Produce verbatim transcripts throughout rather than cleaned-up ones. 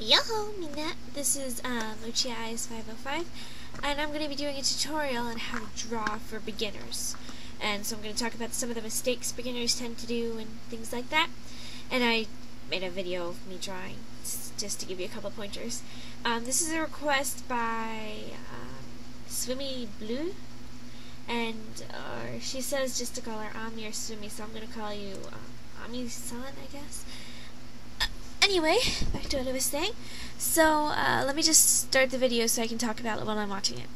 Yo-ho, Minette. This is um, Uchiha Eyes five oh five, and I'm going to be doing a tutorial on how to draw for beginners. And so I'm going to talk about some of the mistakes beginners tend to do and things like that. And I made a video of me drawing just to give you a couple pointers. Um, this is a request by um, Swimmy Blue, and uh, she says just to call her Ami or Swimmy, so I'm going to call you um, Ami-san, I guess. Anyway, back to what I was saying. So, uh, let me just start the video so I can talk about it while I'm watching it.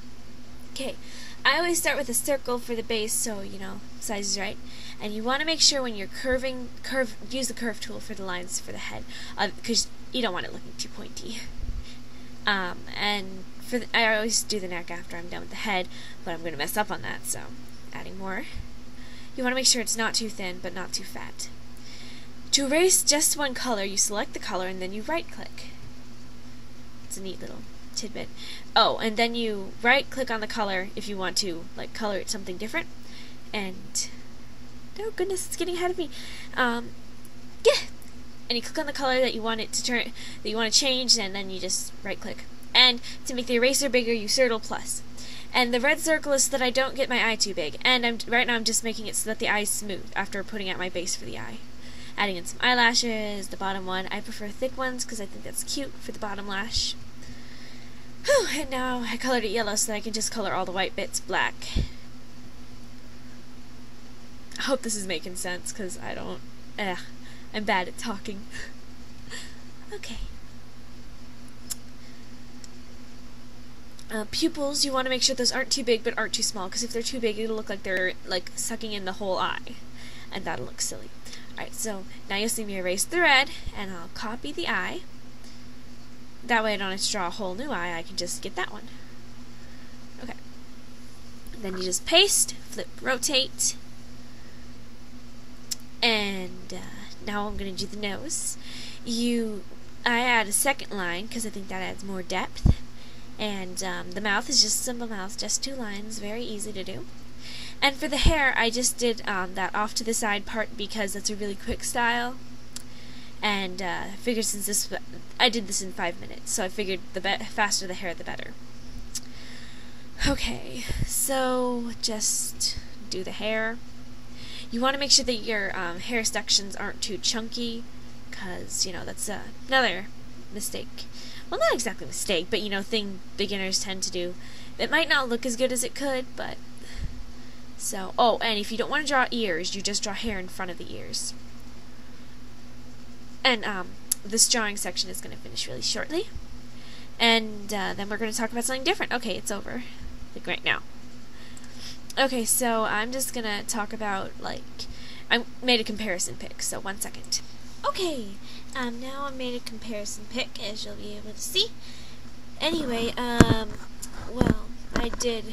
Okay, I always start with a circle for the base, so, you know, size is right. And you want to make sure when you're curving, curve, use the curve tool for the lines for the head, because uh, you don't want it looking too pointy. Um, and for the, I always do the neck after I'm done with the head, but I'm going to mess up on that, so adding more. You want to make sure it's not too thin, but not too fat. To erase just one color, you select the color and then you right-click. It's a neat little tidbit. Oh, and then you right-click on the color if you want to, like, color it something different. And, oh goodness, it's getting ahead of me. Um, yeah. And you click on the color that you want it to turn, that you want to change, and then you just right-click. And to make the eraser bigger, you circle plus. And the red circle is so that I don't get my eye too big. And I'm right now I'm just making it so that the eye's smooth after putting out my base for the eye. Adding in some eyelashes, the bottom one. I prefer thick ones because I think that's cute for the bottom lash. Whew, and now I colored it yellow so that I can just color all the white bits black. I hope this is making sense because I don't... Ugh, I'm bad at talking. Okay. Uh, pupils, you want to make sure those aren't too big but aren't too small, because if they're too big it'll look like they're like sucking in the whole eye. And that'll look silly. Alright, so now you'll see me erase the red, and I'll copy the eye. That way I don't have to draw a whole new eye, I can just get that one. Okay. And then you just paste, flip, rotate. And uh, now I'm going to do the nose. You, I add a second line, because I think that adds more depth. And um, the mouth is just simple mouth, just two lines, very easy to do. And for the hair, I just did um, that off to the side part because that's a really quick style. And uh, I figured since this, I did this in five minutes, so I figured the be faster the hair, the better. Okay, so just do the hair. You want to make sure that your um, hair sections aren't too chunky, because, you know, that's uh, another mistake. Well, not exactly a mistake, but, you know, thing beginners tend to do. It might not look as good as it could, but... So, oh, and if you don't want to draw ears, you just draw hair in front of the ears. And um, this drawing section is going to finish really shortly. And uh, then we're going to talk about something different. Okay, it's over. Like right now. Okay, so I'm just going to talk about, like, I made a comparison pic, so one second. Okay, um, now I made a comparison pic, as you'll be able to see. Anyway, um, well, I did...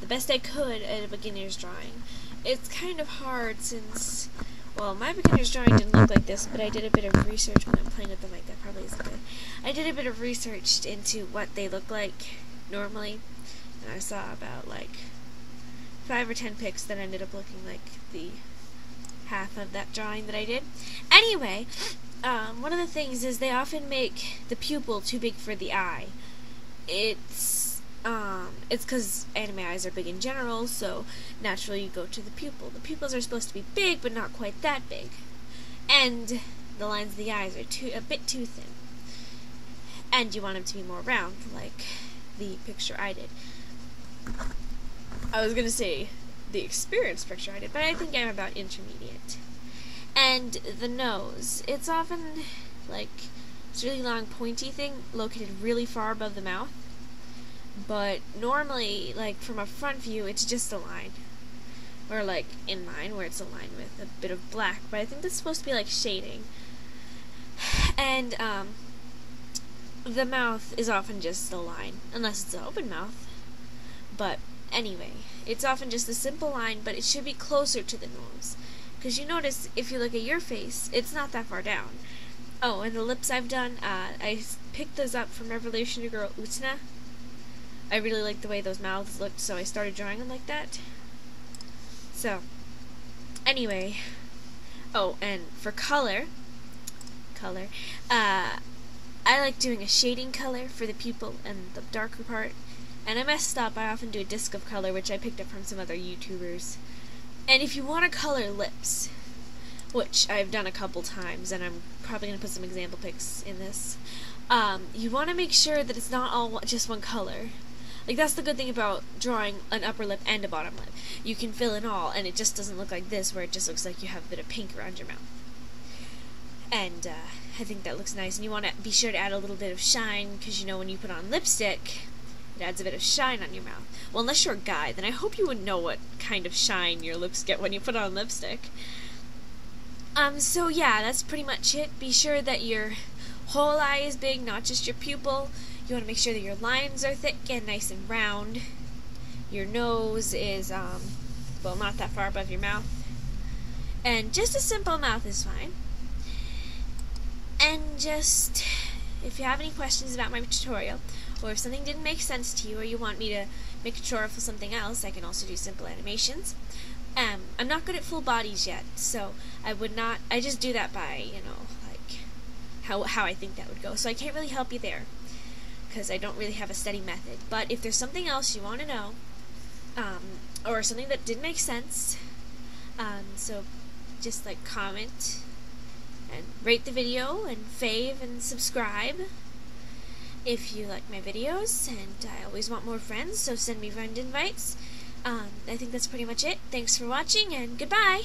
the best I could at a beginner's drawing. It's kind of hard since, well, my beginner's drawing didn't look like this, but I did a bit of research when I'm playing with the mic. That probably isn't good. I did a bit of research into what they look like normally, and I saw about like five or ten pics that ended up looking like the half of that drawing that I did. Anyway, um, one of the things is they often make the pupil too big for the eye. It's Um, it's because anime eyes are big in general, so naturally you go to the pupil. The pupils are supposed to be big, but not quite that big. And the lines of the eyes are too, a bit too thin. And you want them to be more round, like the picture I did. I was going to say the experienced picture I did, but I think I'm about intermediate. And the nose. It's often, like, it's a really long pointy thing located really far above the mouth. But normally, like, from a front view, it's just a line. Or, like, in line, where it's a line with a bit of black. But I think that's supposed to be, like, shading. And, um, the mouth is often just a line. Unless it's an open mouth. But, anyway, it's often just a simple line, but it should be closer to the nose. Because you notice, if you look at your face, it's not that far down. Oh, and the lips I've done, uh, I picked those up from Revolutionary Girl Utena. I really liked the way those mouths looked, so I started drawing them like that. So, anyway. Oh, and for color, color, uh, I like doing a shading color for the pupil and the darker part, and I messed up. I often do a disc of color, which I picked up from some other YouTubers. And if you want to color lips, which I've done a couple times, and I'm probably going to put some example pics in this, um, you want to make sure that it's not all just one color. Like, that's the good thing about drawing an upper lip and a bottom lip. You can fill in all, and it just doesn't look like this, where it just looks like you have a bit of pink around your mouth. And, uh, I think that looks nice. And you want to be sure to add a little bit of shine, because, you know, when you put on lipstick, it adds a bit of shine on your mouth. Well, unless you're a guy, then I hope you would know what kind of shine your lips get when you put on lipstick. Um, so yeah, that's pretty much it. Be sure that your whole eye is big, not just your pupil. You want to make sure that your lines are thick and nice and round. Your nose is, um, well, not that far above your mouth. And just a simple mouth is fine. And just, if you have any questions about my tutorial, or if something didn't make sense to you, or you want me to make a tutorial for something else, I can also do simple animations. Um, I'm not good at full bodies yet, so I would not, I just do that by, you know, like, how, how I think that would go. So I can't really help you there, because I don't really have a steady method. But if there's something else you want to know, um, or something that did make sense, um, so just, like, comment, and rate the video, and fave, and subscribe if you like my videos, and I always want more friends, so send me friend invites. Um, I think that's pretty much it. Thanks for watching, and goodbye!